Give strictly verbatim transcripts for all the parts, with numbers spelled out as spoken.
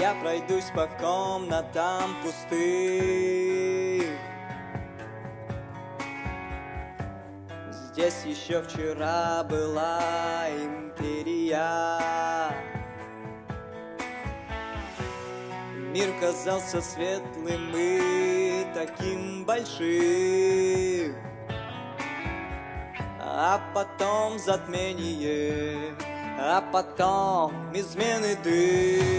я пройдусь по комнатам пустых. Здесь еще вчера была империя. Мир казался светлым и таким большим, а потом затмение, а потом измены дым.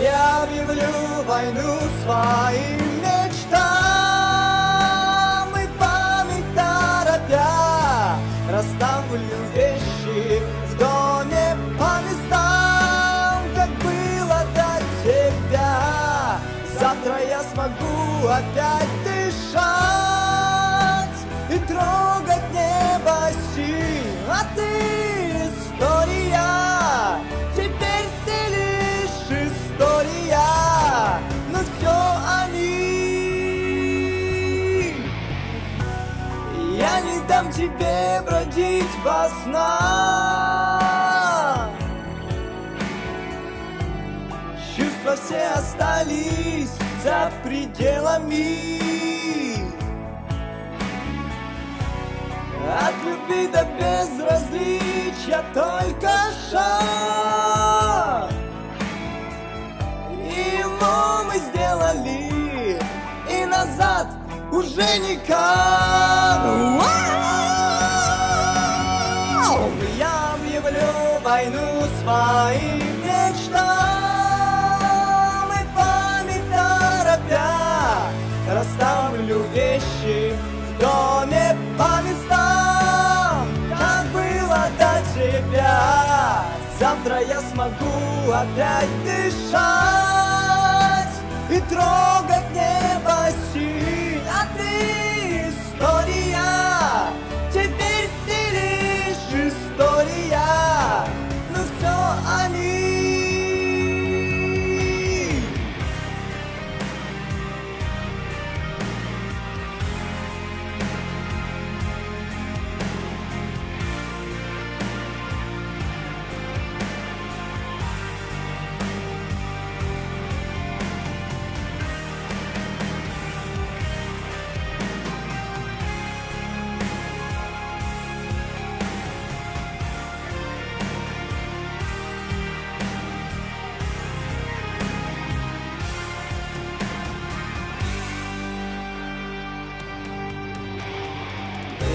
Я объявлю войну своим мечтам и память торопя расставлю вещи в доме по местам, как было до тебя. Завтра я смогу опять дышать и трогать небо синь, а ты история, теперь ты лишь история, но все они. Я не дам тебе бродить во снах, чувства все остались за пределами. От любви до безразличия только шаг, и его мы сделали, и назад уже никак. Я объявлю войну своим мечтам и память торопя расставлю вещи в доме по местам, как было до тебя. Завтра я смогу опять дышать и трогать небо синь, а ты история, теперь ты лишь история, но все они.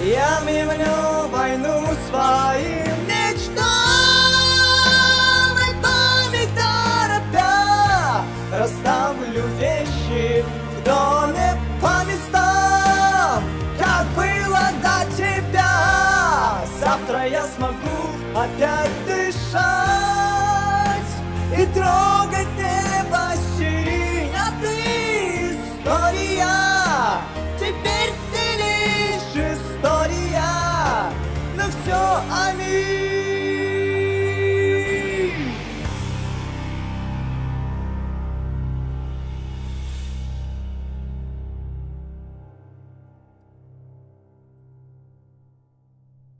Я объявлю войну своим мечтам и память торопя расставлю вещи в доме по местам, как было до тебя. Завтра я смогу опять дышать и трогать небо синь, а ты история, теперь ты история, но все они.